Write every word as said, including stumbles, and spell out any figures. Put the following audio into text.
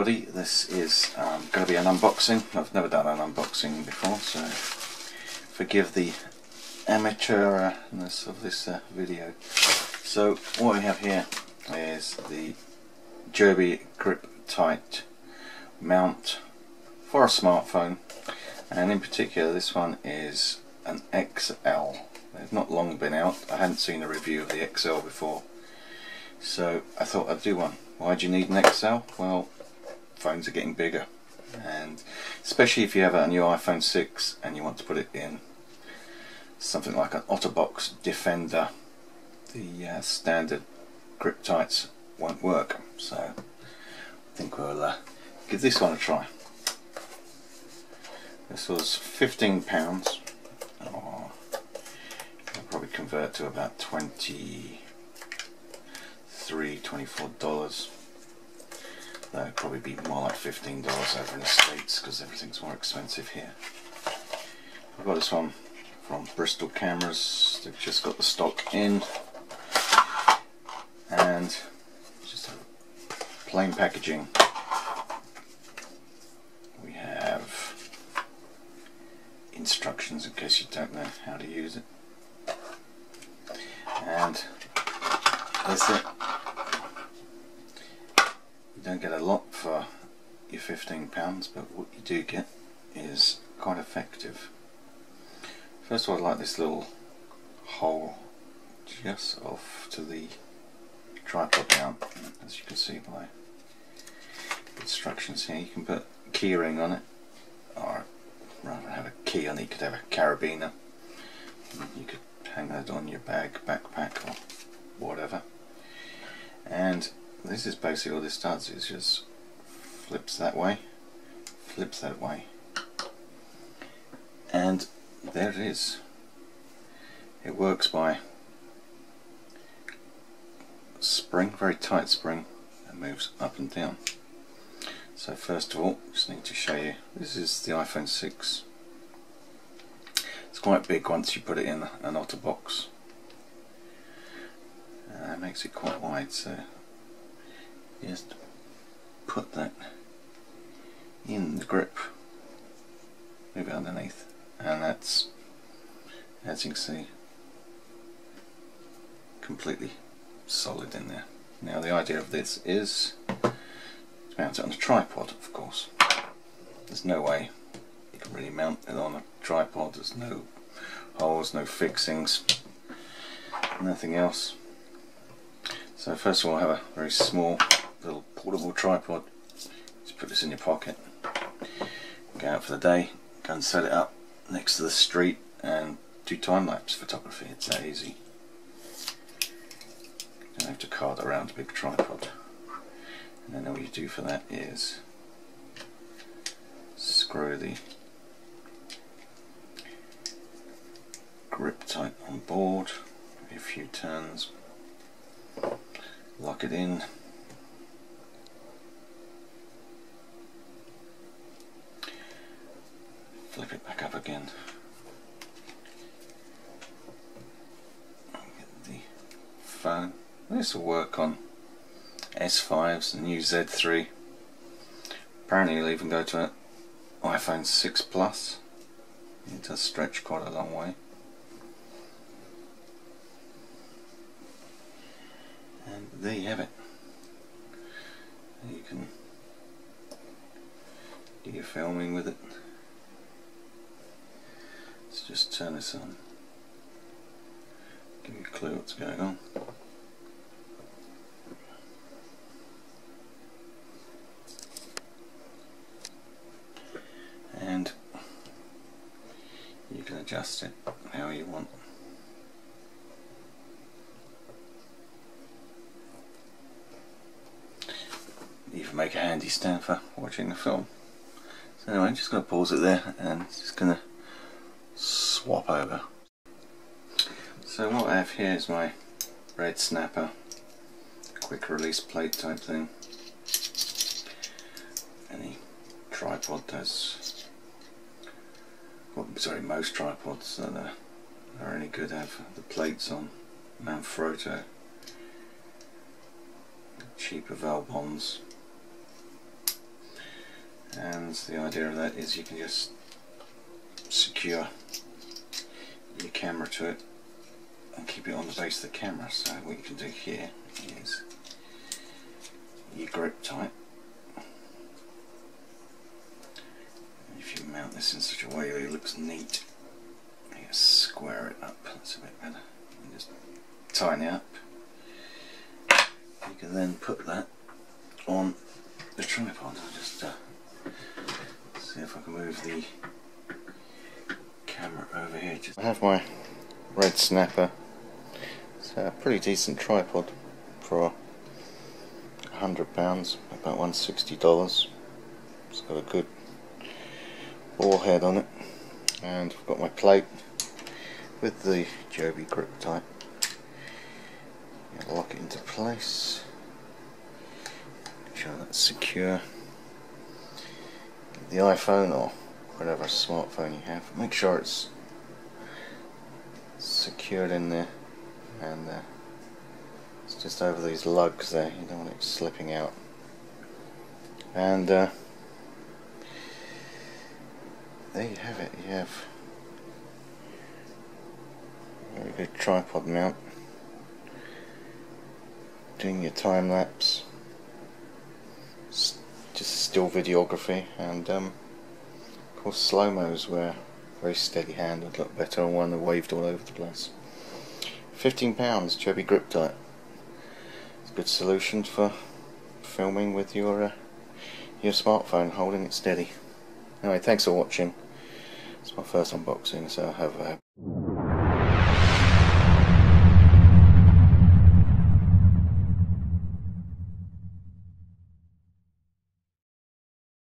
everybody, this is um, going to be an unboxing. I've never done an unboxing before, so forgive the amateurness of this uh, video. So what we have here is the Joby GripTight mount for a smartphone, and in particular this one is an X L. They've not long been out. I hadn't seen a review of the X L before, so I thought I'd do one. Why do you need an X L? Well, phones are getting bigger, and especially if you have a new iPhone six and you want to put it in something like an OtterBox Defender, the uh, standard GripTights won't work, so I think we'll uh, give this one a try. This was fifteen pounds, or I'll probably convert to about twenty-three dollars, twenty-four dollars. That would probably be more like fifteen dollars over in the States because everything's more expensive here. I've got this one from Bristol Cameras. They've just got the stock in, and just plain packaging. We have instructions in case you don't know how to use it, and that's it. You don't get a lot for your fifteen pounds, but what you do get is quite effective. First of all, I like this little hole just off to the tripod mount. As you can see by instructions here, you can put a key ring on it, or rather than have a key on it, you could have a carabiner. You could hang that on your bag, backpack, or whatever. And this is basically all this does, is just flips that way, flips that way, and there it is. It works by spring, very tight spring, and moves up and down. So first of all, just need to show you, this is the iPhone six. It's quite big once you put it in an OtterBox. Uh, it makes it quite wide, so just put that in the grip, move it underneath. And that's, as you can see, completely solid in there. Now the idea of this is to mount it on a tripod, of course. There's no way you can really mount it on a tripod. There's no holes, no fixings, nothing else. So first of all, I have a very small little portable tripod. Just put this in your pocket, go out for the day, go and set it up next to the street and do time-lapse photography. It's that easy. You don't have to cart around a big tripod. And then all you do for that is screw the grip tight on board, a few turns, lock it in, flip it back up again, get the phone. This will work on S fives, the new Z three. Apparently it'll even go to an iPhone six Plus. It does stretch quite a long way. And there you have it. You can do your filming with it. Let's just turn this on, give you a clue what's going on. And you can adjust it how you want. You can make a handy stand for watching the film. So anyway, I'm just going to pause it there and just going to swap over. So what I have here is my red snapper quick release plate type thing. Any tripod does, well, sorry, most tripods that are, are any good have the plates on. Manfrotto, cheaper Val Bons, and the idea of that is you can just secure your camera to it and keep it on the base of the camera. So what you can do here is your grip tight. If you mount this in such a way that it looks neat, you square it up, that's a bit better, and just tighten it up. You can then put that on the tripod. I'll just uh, see if I can move the camera over here. Just I have my Red Snapper. It's a pretty decent tripod for a hundred pounds, about one hundred sixty dollars. It's got a good ball head on it, and I've got my plate with the Joby GripTight. Lock it into place. Make sure that's secure. The iPhone or whatever smartphone you have, make sure it's secured in there, and uh, it's just over these lugs there, you don't want it slipping out. And uh, there you have it, you have a very good tripod mount. Doing your time lapse, just still videography, and um, of course slow-mos where a very steady hand would look better on one that waved all over the place. fifteen pounds, Joby GripTight. It's a good solution for filming with your uh, your smartphone, holding it steady. Anyway, thanks for watching. It's my first unboxing, so have a